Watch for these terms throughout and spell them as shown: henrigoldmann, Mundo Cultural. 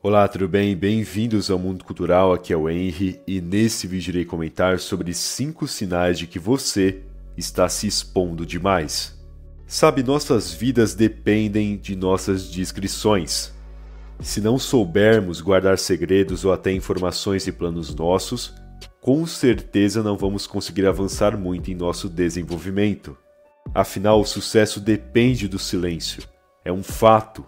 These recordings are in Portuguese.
Olá, tudo bem? Bem-vindos ao Mundo Cultural, aqui é o Henry e nesse vídeo irei comentar sobre 5 sinais de que você está se expondo demais. Sabe, nossas vidas dependem de nossas discrições. Se não soubermos guardar segredos ou até informações e planos nossos, com certeza não vamos conseguir avançar muito em nosso desenvolvimento. Afinal, o sucesso depende do silêncio, é um fato.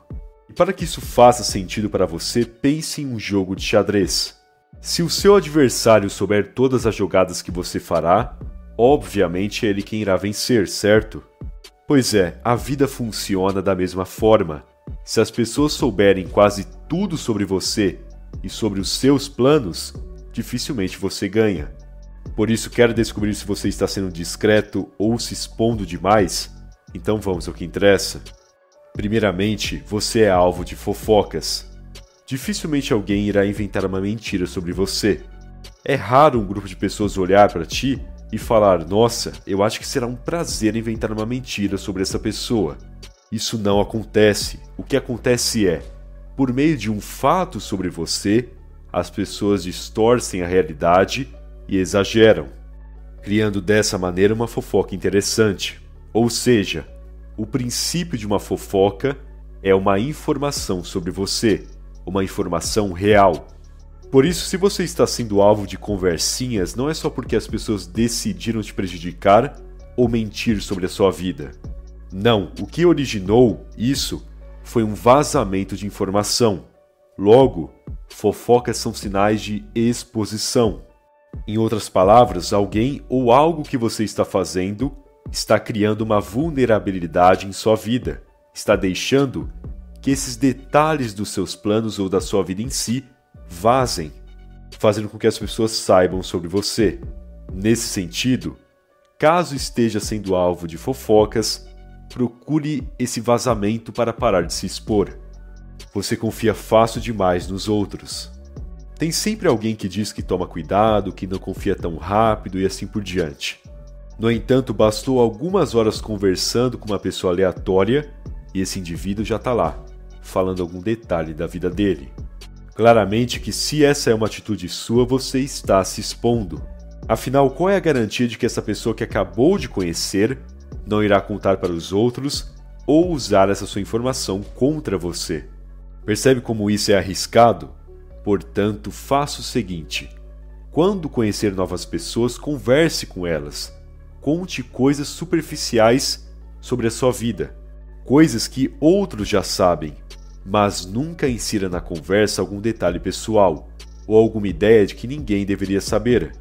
E para que isso faça sentido para você, pense em um jogo de xadrez. Se o seu adversário souber todas as jogadas que você fará, obviamente é ele quem irá vencer, certo? Pois é, a vida funciona da mesma forma. Se as pessoas souberem quase tudo sobre você e sobre os seus planos, dificilmente você ganha. Por isso, quer descobrir se você está sendo discreto ou se expondo demais? Então vamos ao que interessa. Primeiramente, você é alvo de fofocas. Dificilmente alguém irá inventar uma mentira sobre você. É raro um grupo de pessoas olhar para ti e falar: nossa, eu acho que será um prazer inventar uma mentira sobre essa pessoa. Isso não acontece. O que acontece é, por meio de um fato sobre você, as pessoas distorcem a realidade e exageram, criando dessa maneira uma fofoca interessante. Ou seja, o princípio de uma fofoca é uma informação sobre você, uma informação real. Por isso, se você está sendo alvo de conversinhas, não é só porque as pessoas decidiram te prejudicar ou mentir sobre a sua vida. Não, o que originou isso foi um vazamento de informação. Logo, fofocas são sinais de exposição. Em outras palavras, alguém ou algo que você está fazendo está criando uma vulnerabilidade em sua vida, está deixando que esses detalhes dos seus planos ou da sua vida em si vazem, fazendo com que as pessoas saibam sobre você. Nesse sentido, caso esteja sendo alvo de fofocas, procure esse vazamento para parar de se expor. Você confia fácil demais nos outros. Tem sempre alguém que diz que toma cuidado, que não confia tão rápido e assim por diante. No entanto, bastou algumas horas conversando com uma pessoa aleatória e esse indivíduo já está lá, falando algum detalhe da vida dele. Claramente que se essa é uma atitude sua, você está se expondo. Afinal, qual é a garantia de que essa pessoa que acabou de conhecer não irá contar para os outros ou usar essa sua informação contra você? Percebe como isso é arriscado? Portanto, faça o seguinte: quando conhecer novas pessoas, converse com elas. Conte coisas superficiais sobre a sua vida, coisas que outros já sabem, mas nunca insira na conversa algum detalhe pessoal ou alguma ideia de que ninguém deveria saber,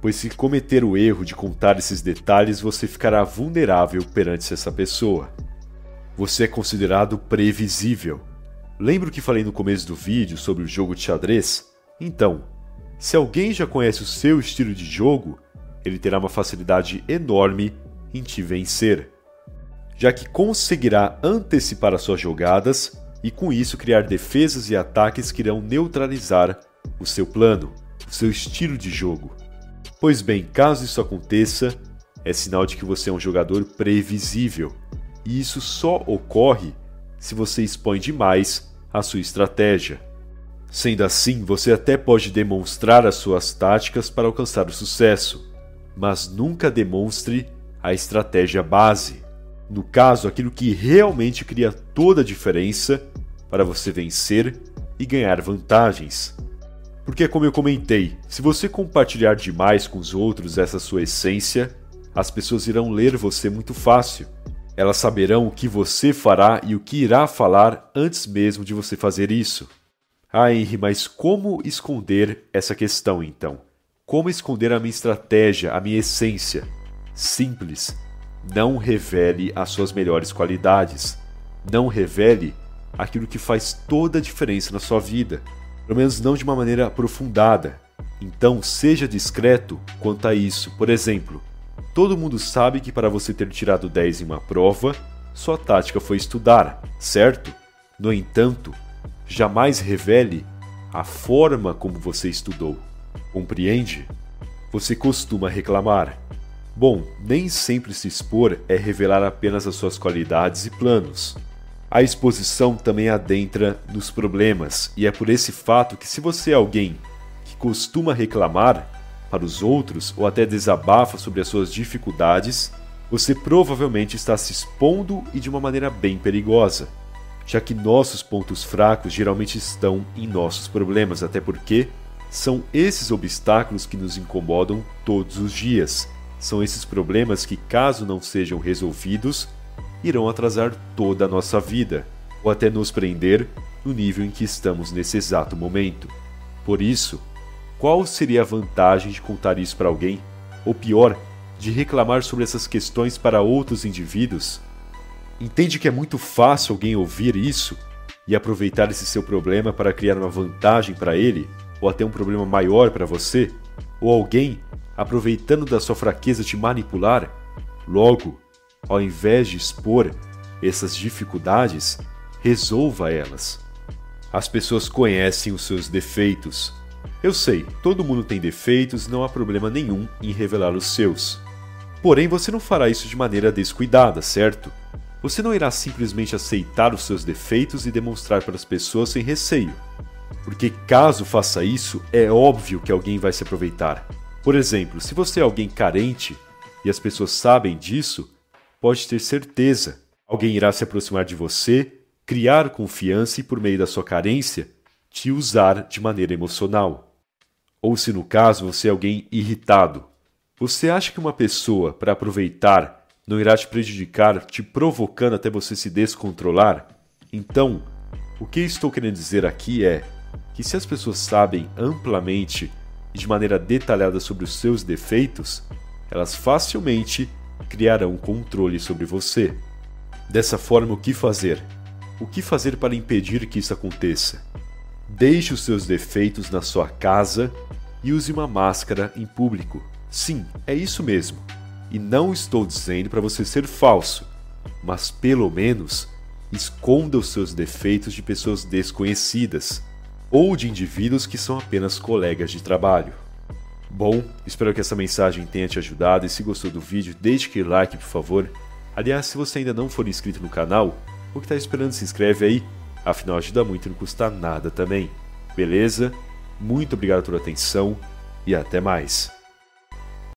pois se cometer o erro de contar esses detalhes, você ficará vulnerável perante essa pessoa. Você é considerado previsível. Lembra o que falei no começo do vídeo sobre o jogo de xadrez? Então, se alguém já conhece o seu estilo de jogo, ele terá uma facilidade enorme em te vencer, já que conseguirá antecipar as suas jogadas e com isso criar defesas e ataques que irão neutralizar o seu plano, o seu estilo de jogo. Pois bem, caso isso aconteça, é sinal de que você é um jogador previsível, e isso só ocorre se você expõe demais a sua estratégia. Sendo assim, você até pode demonstrar as suas táticas para alcançar o sucesso, mas nunca demonstre a estratégia base. No caso, aquilo que realmente cria toda a diferença para você vencer e ganhar vantagens. Porque, como eu comentei, se você compartilhar demais com os outros essa sua essência, as pessoas irão ler você muito fácil. Elas saberão o que você fará e o que irá falar antes mesmo de você fazer isso. Ah, Henry, mas como esconder essa questão então? Como esconder a minha estratégia, a minha essência? Simples. Não revele as suas melhores qualidades. Não revele aquilo que faz toda a diferença na sua vida. Pelo menos não de uma maneira aprofundada. Então, seja discreto quanto a isso. Por exemplo, todo mundo sabe que para você ter tirado 10 em uma prova, sua tática foi estudar, certo? No entanto, jamais revele a forma como você estudou. Compreende? Você costuma reclamar. Bom, nem sempre se expor é revelar apenas as suas qualidades e planos. A exposição também adentra nos problemas, e é por esse fato que, se você é alguém que costuma reclamar para os outros ou até desabafa sobre as suas dificuldades, você provavelmente está se expondo e de uma maneira bem perigosa, já que nossos pontos fracos geralmente estão em nossos problemas, até porque são esses obstáculos que nos incomodam todos os dias. São esses problemas que, caso não sejam resolvidos, irão atrasar toda a nossa vida, ou até nos prender no nível em que estamos nesse exato momento. Por isso, qual seria a vantagem de contar isso para alguém? Ou pior, de reclamar sobre essas questões para outros indivíduos? Entende que é muito fácil alguém ouvir isso e aproveitar esse seu problema para criar uma vantagem para ele? Ou até um problema maior para você, ou alguém aproveitando da sua fraqueza te manipular? Logo, ao invés de expor essas dificuldades, resolva elas. As pessoas conhecem os seus defeitos. Eu sei, todo mundo tem defeitos e não há problema nenhum em revelar os seus. Porém, você não fará isso de maneira descuidada, certo? Você não irá simplesmente aceitar os seus defeitos e demonstrar para as pessoas sem receio. Porque caso faça isso, é óbvio que alguém vai se aproveitar. Por exemplo, se você é alguém carente e as pessoas sabem disso, pode ter certeza. Alguém irá se aproximar de você, criar confiança e, por meio da sua carência, te usar de maneira emocional. Ou se no caso você é alguém irritado. Você acha que uma pessoa, para aproveitar, não irá te prejudicar, te provocando até você se descontrolar? Então, o que estou querendo dizer aqui é que, se as pessoas sabem amplamente e de maneira detalhada sobre os seus defeitos, elas facilmente criarão controle sobre você. Dessa forma, o que fazer? O que fazer para impedir que isso aconteça? Deixe os seus defeitos na sua casa e use uma máscara em público. Sim, é isso mesmo. E não estou dizendo para você ser falso, mas pelo menos esconda os seus defeitos de pessoas desconhecidas, ou de indivíduos que são apenas colegas de trabalho. Bom, espero que essa mensagem tenha te ajudado, e se gostou do vídeo, deixe aquele like, por favor. Aliás, se você ainda não for inscrito no canal, o que está esperando, se inscreve aí, afinal ajuda muito e não custa nada também. Beleza? Muito obrigado pela atenção e até mais.